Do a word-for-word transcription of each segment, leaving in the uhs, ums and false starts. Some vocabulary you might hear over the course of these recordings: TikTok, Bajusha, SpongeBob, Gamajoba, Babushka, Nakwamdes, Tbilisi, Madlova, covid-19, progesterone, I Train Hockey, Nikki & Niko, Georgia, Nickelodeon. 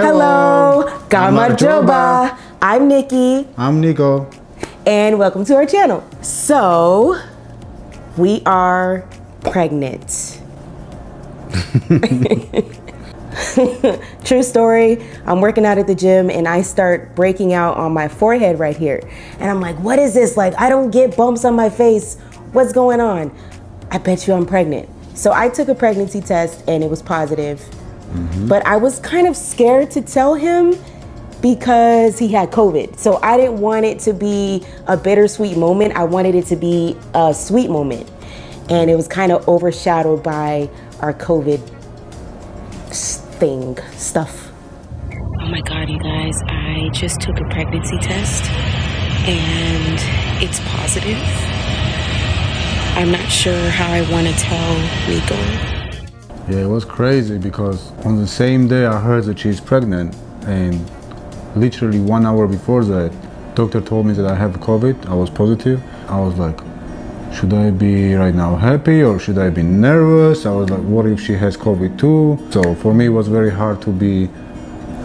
Hello, Hello. Gamajoba. I'm Nikki. I'm Niko. And welcome to our channel. So, we are pregnant. True story, I'm working out at the gym and I start breaking out on my forehead right here. And I'm like, what is this? Like, I don't get bumps on my face. What's going on? I bet you I'm pregnant. So I took a pregnancy test and it was positive. Mm-hmm. But I was kind of scared to tell him because he had COVID. So I didn't want it to be a bittersweet moment. I wanted it to be a sweet moment. And it was kind of overshadowed by our COVID thing, stuff. Oh my God, you guys, I just took a pregnancy test and it's positive. I'm not sure how I want to tell Niko. Yeah, it was crazy because on the same day I heard that she's pregnant, and literally one hour before that, doctor told me that I have COVID, I was positive. I was like, should I be right now happy or should I be nervous? I was like, what if she has COVID too? So for me, it was very hard to be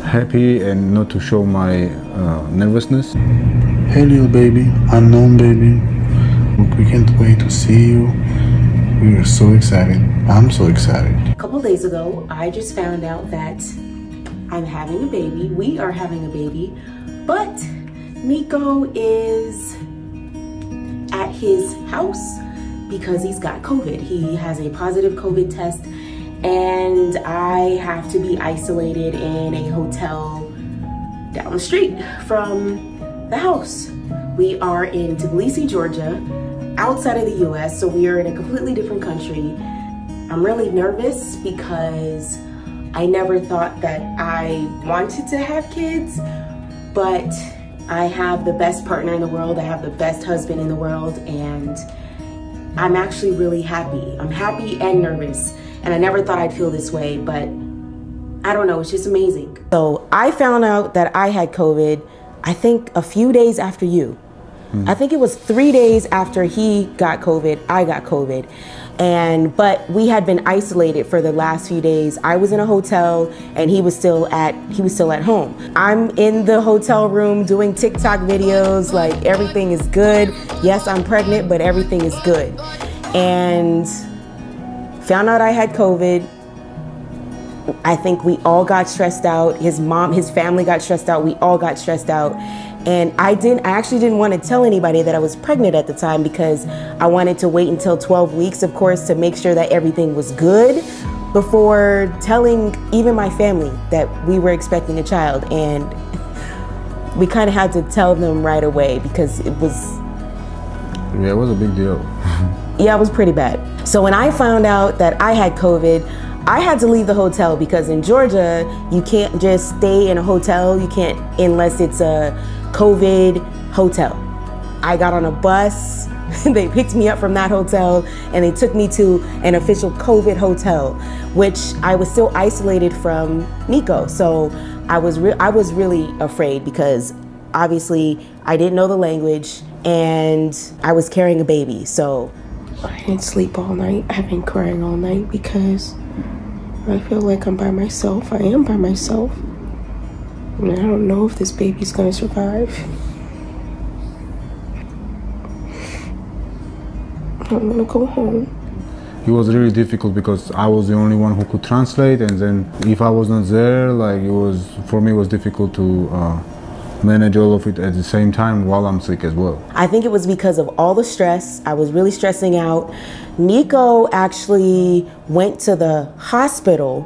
happy and not to show my uh, nervousness. Hey, little baby, unknown baby. Look, we can't wait to see you. We are so excited. I'm so excited. A couple days ago, I just found out that I'm having a baby. We are having a baby, but Niko is at his house because he's got COVID. He has a positive COVID test and I have to be isolated in a hotel down the street from the house. We are in Tbilisi, Georgia, outside of the U S, so we are in a completely different country. I'm really nervous because I never thought that I wanted to have kids, but I have the best partner in the world, I have the best husband in the world, and I'm actually really happy. I'm happy and nervous, and I never thought I'd feel this way, but I don't know, it's just amazing. So I found out that I had COVID, I think a few days after you. Mm. I think it was three days after he got COVID, I got COVID. And, but we had been isolated for the last few days. I was in a hotel and he was still at, he was still at home. I'm in the hotel room doing TikTok videos, like everything is good. Yes, I'm pregnant, but everything is good. And found out I had COVID. I think we all got stressed out. His mom, his family got stressed out. We all got stressed out. And I didn't, I actually didn't want to tell anybody that I was pregnant at the time because I wanted to wait until twelve weeks, of course, to make sure that everything was good before telling even my family that we were expecting a child. And we kind of had to tell them right away because it was... Yeah, it was a big deal. Yeah, it was pretty bad. So when I found out that I had COVID, I had to leave the hotel because in Georgia, you can't just stay in a hotel. You can't, unless it's a COVID hotel. I got on a bus, they picked me up from that hotel and they took me to an official COVID hotel, which I was still isolated from Niko. So I was, re I was really afraid because obviously I didn't know the language and I was carrying a baby, so. I didn't sleep all night. I've been crying all night because I feel like I'm by myself. I am by myself. And I don't know if this baby's gonna survive. I'm gonna go home. It was really difficult because I was the only one who could translate, and then if I was not there, like it was, for me it was difficult to uh, manage all of it at the same time while I'm sick as well. I think it was because of all the stress. I was really stressing out. Niko actually went to the hospital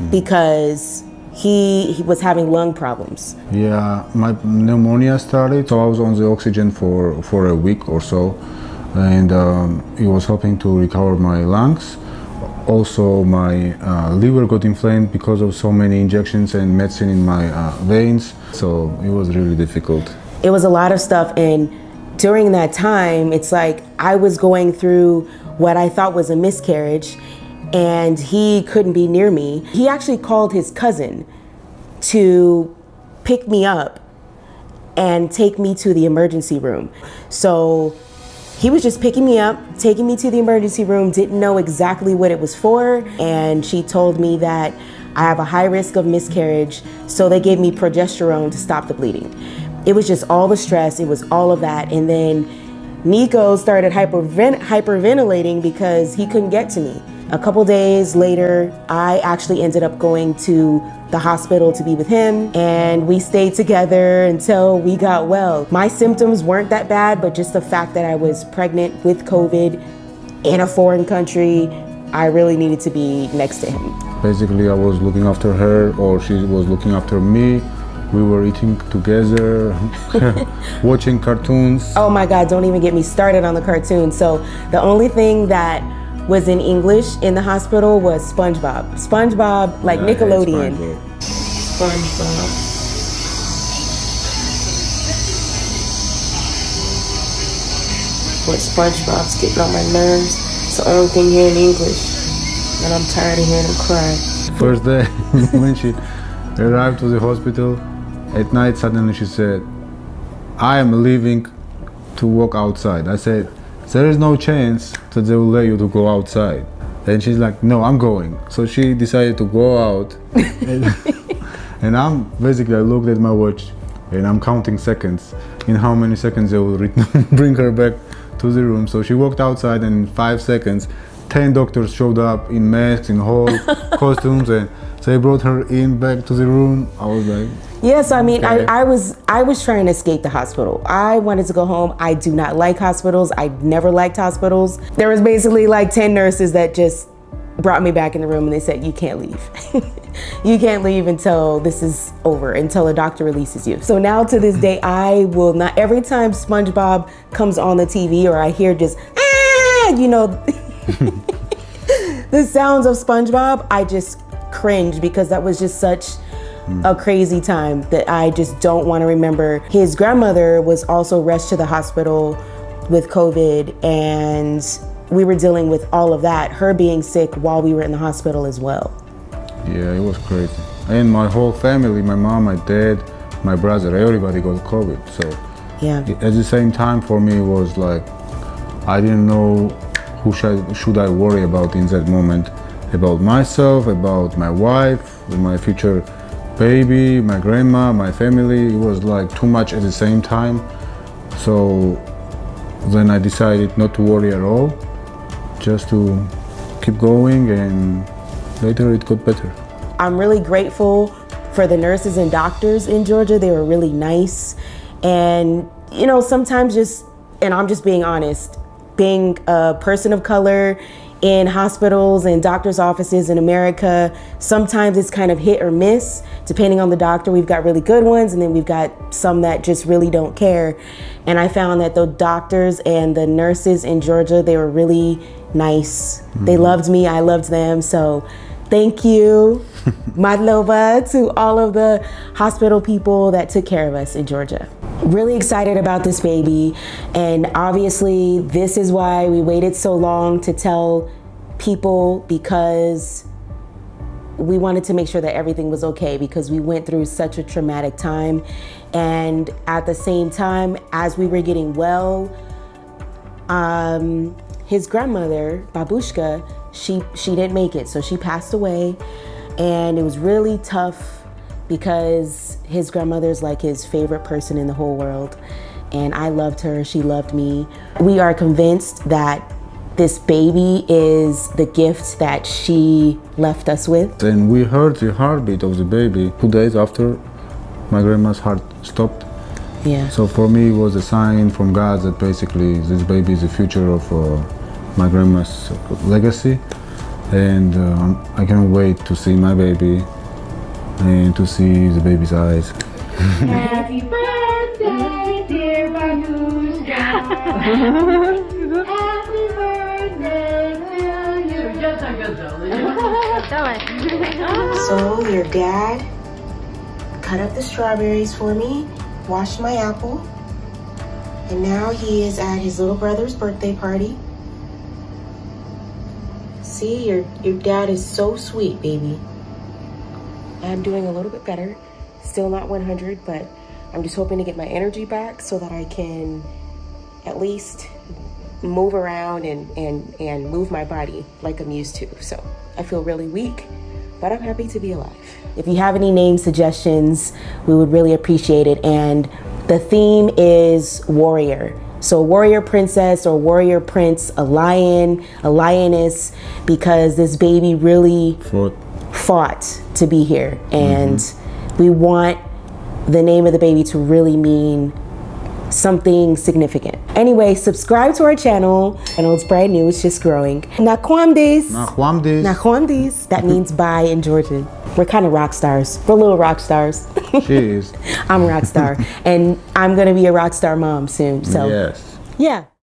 mm. because he, he was having lung problems. Yeah, my pneumonia started, so I was on the oxygen for, for a week or so, and um, it was helping to recover my lungs. Also, my uh, liver got inflamed because of so many injections and medicine in my uh, veins, so it was really difficult. It was a lot of stuff, and during that time, it's like I was going through what I thought was a miscarriage and he couldn't be near me. He actually called his cousin to pick me up and take me to the emergency room. So he was just picking me up, taking me to the emergency room, didn't know exactly what it was for. And she told me that I have a high risk of miscarriage, so they gave me progesterone to stop the bleeding. It was just all the stress, it was all of that. And then Niko started hyperven hyperventilating because he couldn't get to me. A couple days later, I actually ended up going to the hospital to be with him, and we stayed together until we got well. My symptoms weren't that bad, but just the fact that I was pregnant with COVID in a foreign country, I really needed to be next to him. Basically, I was looking after her, or she was looking after me. We were eating together, watching cartoons. Oh my God, don't even get me started on the cartoons. So the only thing that was in English in the hospital was SpongeBob. SpongeBob, like yeah, Nickelodeon. SpongeBob. SpongeBob. But SpongeBob's getting on my nerves. It's the only thing here in English. And I'm tired of hearing him cry. First day when she arrived to the hospital, at night suddenly she said, "I am leaving to walk outside." I said, "There is no chance that they will let you to go outside." Then she's like, "No, I'm going." So she decided to go out. and, and I'm basically, I looked at my watch and I'm counting seconds. In how many seconds they will bring her back to the room. So she walked outside, and in five seconds, ten doctors showed up in masks, in whole costumes, and they brought her in back to the room. I was like, yes, I mean, okay. I, I was I was trying to escape the hospital. I wanted to go home. I do not like hospitals. I never liked hospitals. There was basically like ten nurses that just brought me back in the room, and they said, "You can't leave. You can't leave until this is over, until a doctor releases you." So now to this day, I will not, every time SpongeBob comes on the T V or I hear just, ah, you know, the sounds of SpongeBob, I just cringe, because that was just such a crazy time that I just don't want to remember. His grandmother was also rushed to the hospital with COVID, and we were dealing with all of that, her being sick while we were in the hospital as well. Yeah, it was crazy. And my whole family, my mom, my dad, my brother, everybody got COVID. So yeah, at the same time for me, it was like, I didn't know who should, should I worry about in that moment, about myself, about my wife, my future baby, my grandma, my family. It was like too much at the same time. So then I decided not to worry at all, just to keep going, and later it got better. I'm really grateful for the nurses and doctors in Georgia. They were really nice. And you know, sometimes just, and I'm just being honest, being a person of color in hospitals and doctor's offices in America, sometimes it's kind of hit or miss, depending on the doctor. We've got really good ones, and then we've got some that just really don't care. And I found that the doctors and the nurses in Georgia, they were really nice. Mm-hmm. They loved me, I loved them. So thank you, Madlova, to all of the hospital people that took care of us in Georgia. Really excited about this baby, and obviously this is why we waited so long to tell people, because we wanted to make sure that everything was okay, because we went through such a traumatic time. And at the same time, as we were getting well, um, his grandmother, Babushka, she, she didn't make it, so she passed away. And it was really tough, because his grandmother's like his favorite person in the whole world. And I loved her, she loved me. We are convinced that this baby is the gift that she left us with. And we heard the heartbeat of the baby two days after my grandma's heart stopped. Yeah. So for me, it was a sign from God that basically this baby is the future of uh, my grandma's legacy. And um, I can't wait to see my baby, and to see the baby's eyes. Happy birthday, dear Bajusha. Happy birthday, will you? So your dad cut up the strawberries for me, washed my apple, and now he is at his little brother's birthday party. See, your, your dad is so sweet, baby. I'm doing a little bit better, still not one hundred, but I'm just hoping to get my energy back so that I can at least move around and, and, and move my body like I'm used to. So I feel really weak, but I'm happy to be alive. If you have any name suggestions, we would really appreciate it. And the theme is warrior. So warrior princess or warrior prince, a lion, a lioness, because this baby really fought, fought to be here. And mm-hmm. we want the name of the baby to really mean something significant. Anyway, subscribe to our channel. I know it's brand new, it's just growing. Nakwamdes. Nakwamdes. Nakwamdes. That means bye in Georgian. We're kind of rock stars. We're little rock stars. She is. I'm a rock star. And I'm going to be a rock star mom soon. So, yes. Yeah.